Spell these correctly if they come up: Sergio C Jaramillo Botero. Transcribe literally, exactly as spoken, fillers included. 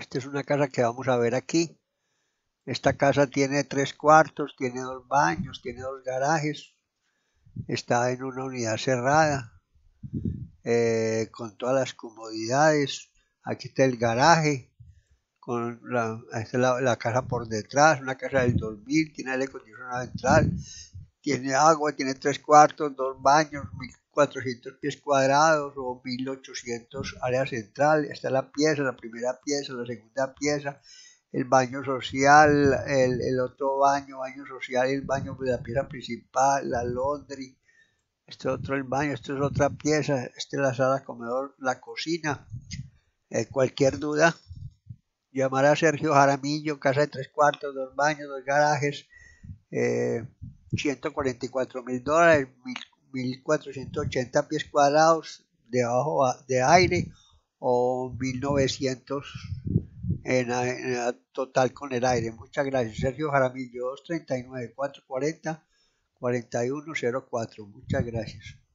Esta es una casa que vamos a ver aquí. Esta casa tiene tres cuartos, tiene dos baños, tiene dos garajes. Está en una unidad cerrada, eh, con todas las comodidades. Aquí está el garaje, con la, esta es la, la casa por detrás, una casa del dos mil, tiene aire acondicionado central, tiene agua, tiene tres cuartos, dos baños, mil cuatrocientos pies cuadrados o mil ochocientos área central. Esta es la pieza, la primera pieza, la segunda pieza, el baño social, el, el otro baño, baño social, el baño de la pieza principal, la laundry, este otro el baño, esto es otra pieza, esta es la sala comedor, la cocina. Eh, cualquier duda, llamar a Sergio Jaramillo, casa de tres cuartos, dos baños, dos garajes, eh, ciento cuarenta y cuatro mil dólares, mil cuatrocientos ochenta pies cuadrados de abajo de aire o mil novecientos en, en total con el aire. Muchas gracias. Sergio Jaramillo, dos tres nueve, cuatro cuatro cero, cuatro uno cero cuatro. Muchas gracias.